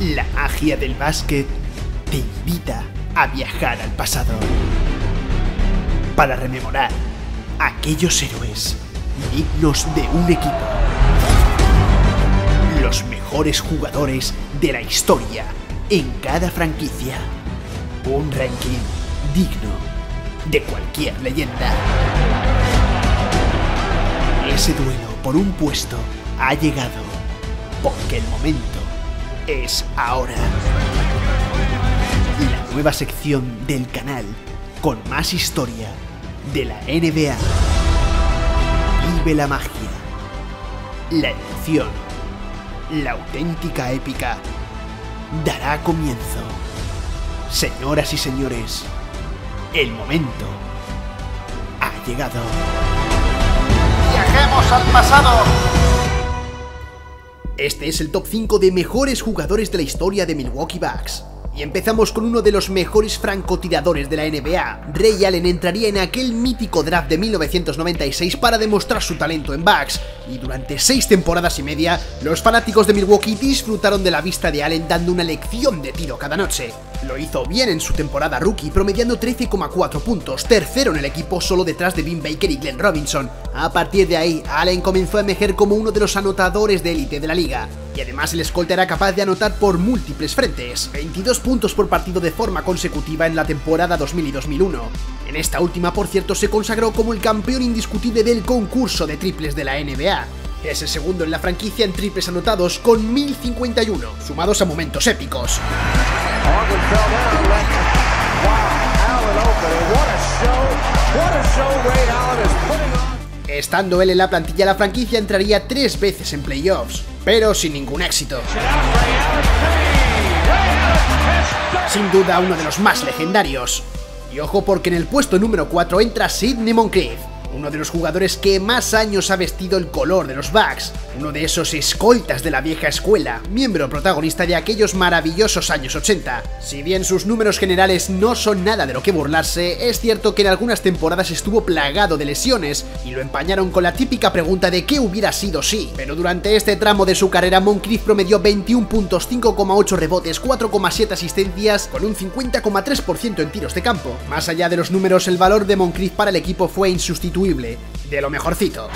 La magia del básquet te invita a viajar al pasado para rememorar aquellos héroes dignos de un equipo, los mejores jugadores de la historia en cada franquicia, un ranking digno de cualquier leyenda. Ese duelo por un puesto ha llegado, porque el momento es ahora. La nueva sección del canal con más historia de la NBA. Vive la magia, la emoción, la auténtica épica dará comienzo. Señoras y señores, el momento ha llegado. ¡Viajemos al pasado! Este es el top 5 de mejores jugadores de la historia de Milwaukee Bucks. Y empezamos con uno de los mejores francotiradores de la NBA. Ray Allen entraría en aquel mítico draft de 1996 para demostrar su talento en Bucks, y durante 6 temporadas y media, los fanáticos de Milwaukee disfrutaron de la vista de Allen dando una lección de tiro cada noche. Lo hizo bien en su temporada rookie, promediando 13,4 puntos, tercero en el equipo solo detrás de Vin Baker y Glenn Robinson. A partir de ahí, Allen comenzó a emerger como uno de los anotadores de élite de la liga. Y además el escolta era capaz de anotar por múltiples frentes, 22 puntos por partido de forma consecutiva en la temporada 2000 y 2001. En esta última, por cierto, se consagró como el campeón indiscutible del concurso de triples de la NBA. Es el segundo en la franquicia en triples anotados con 1051, sumados a momentos épicos. Estando él en la plantilla, la franquicia entraría 3 veces en playoffs, pero sin ningún éxito. Sin duda uno de los más legendarios. Y ojo, porque en el puesto número 4 entra Sidney Moncrief, uno de los jugadores que más años ha vestido el color de los Bucks, uno de esos escoltas de la vieja escuela, miembro protagonista de aquellos maravillosos años 80. Si bien sus números generales no son nada de lo que burlarse, es cierto que en algunas temporadas estuvo plagado de lesiones y lo empañaron con la típica pregunta de qué hubiera sido si. Pero durante este tramo de su carrera, Moncrief promedió 21 puntos, 5,8 rebotes, 4,7 asistencias, con un 50,3% en tiros de campo. Más allá de los números, el valor de Moncrief para el equipo fue insustituible. De lo mejorcito.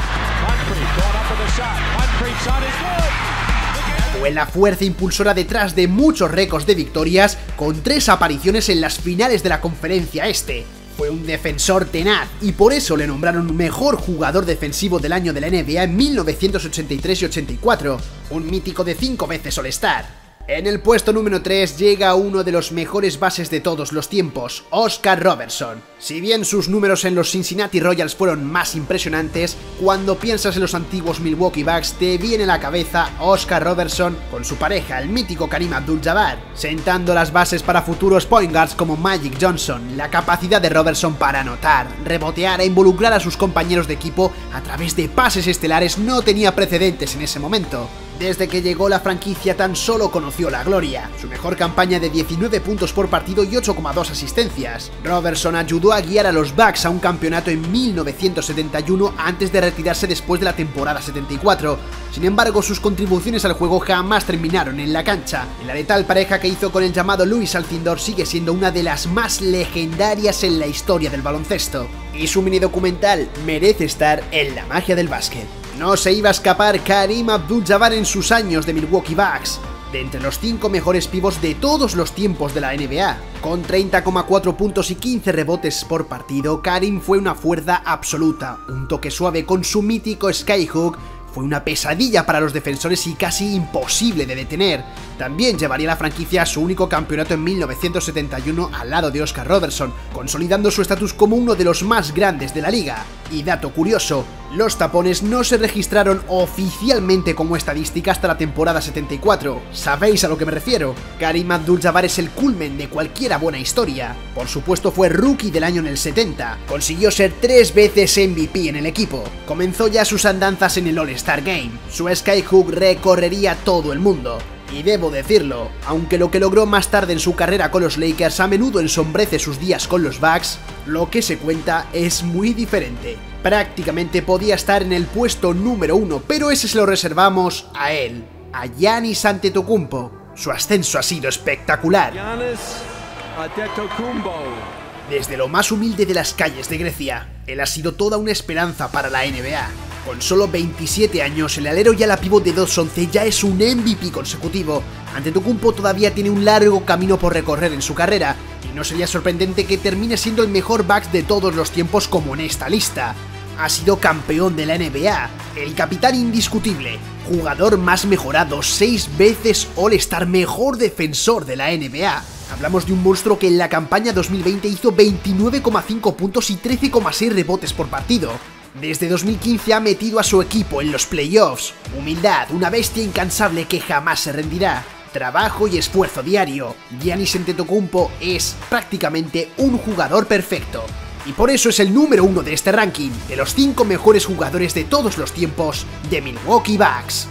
Fue la fuerza impulsora detrás de muchos récords de victorias, con 3 apariciones en las finales de la conferencia este. Fue un defensor tenaz, y por eso le nombraron mejor jugador defensivo del año de la NBA en 1983 y 84, un mítico de 5 veces All-Star. En el puesto número 3 llega uno de los mejores bases de todos los tiempos, Oscar Robertson. Si bien sus números en los Cincinnati Royals fueron más impresionantes, cuando piensas en los antiguos Milwaukee Bucks te viene a la cabeza Oscar Robertson con su pareja, el mítico Kareem Abdul-Jabbar, sentando las bases para futuros point guards como Magic Johnson. La capacidad de Robertson para anotar, rebotear e involucrar a sus compañeros de equipo a través de pases estelares no tenía precedentes en ese momento. Desde que llegó la franquicia tan solo conoció la gloria, su mejor campaña de 19 puntos por partido y 8,2 asistencias. Robertson ayudó a guiar a los Bucks a un campeonato en 1971 antes de retirarse después de la temporada 74, sin embargo sus contribuciones al juego jamás terminaron en la cancha. La letal pareja que hizo con el llamado Luis Alcindor sigue siendo una de las más legendarias en la historia del baloncesto, y su mini documental merece estar en La Magia del Básquet. No se iba a escapar Kareem Abdul-Jabbar en sus años de Milwaukee Bucks, de entre los 5 mejores pivots de todos los tiempos de la NBA. Con 30,4 puntos y 15 rebotes por partido, Kareem fue una fuerza absoluta. Un toque suave con su mítico Skyhook fue una pesadilla para los defensores y casi imposible de detener. También llevaría la franquicia a su único campeonato en 1971 al lado de Oscar Robertson, consolidando su estatus como uno de los más grandes de la liga. Y dato curioso, los tapones no se registraron oficialmente como estadística hasta la temporada 74. ¿Sabéis a lo que me refiero? Kareem Abdul-Jabbar es el culmen de cualquiera buena historia. Por supuesto fue rookie del año en el 70. Consiguió ser 3 veces MVP en el equipo. Comenzó ya sus andanzas en el All-Star Game. Su Skyhook recorrería todo el mundo. Y debo decirlo, aunque lo que logró más tarde en su carrera con los Lakers a menudo ensombrece sus días con los Bucks, lo que se cuenta es muy diferente. Prácticamente podía estar en el puesto número 1, pero ese se lo reservamos a él, a Giannis Antetokounmpo. Su ascenso ha sido espectacular. Desde lo más humilde de las calles de Grecia, él ha sido toda una esperanza para la NBA. Con solo 27 años, el alero y ala pívot de 2'11" ya es un MVP consecutivo. Antetokounmpo todavía tiene un largo camino por recorrer en su carrera, y no sería sorprendente que termine siendo el mejor Bucks de todos los tiempos como en esta lista. Ha sido campeón de la NBA, el capitán indiscutible, jugador más mejorado, 6 veces All-Star, mejor defensor de la NBA. Hablamos de un monstruo que en la campaña 2020 hizo 29,5 puntos y 13,6 rebotes por partido. Desde 2015 ha metido a su equipo en los playoffs. Humildad, una bestia incansable que jamás se rendirá. Trabajo y esfuerzo diario. Giannis Antetokounmpo es prácticamente un jugador perfecto. Y por eso es el número 1 de este ranking, de los 5 mejores jugadores de todos los tiempos de Milwaukee Bucks.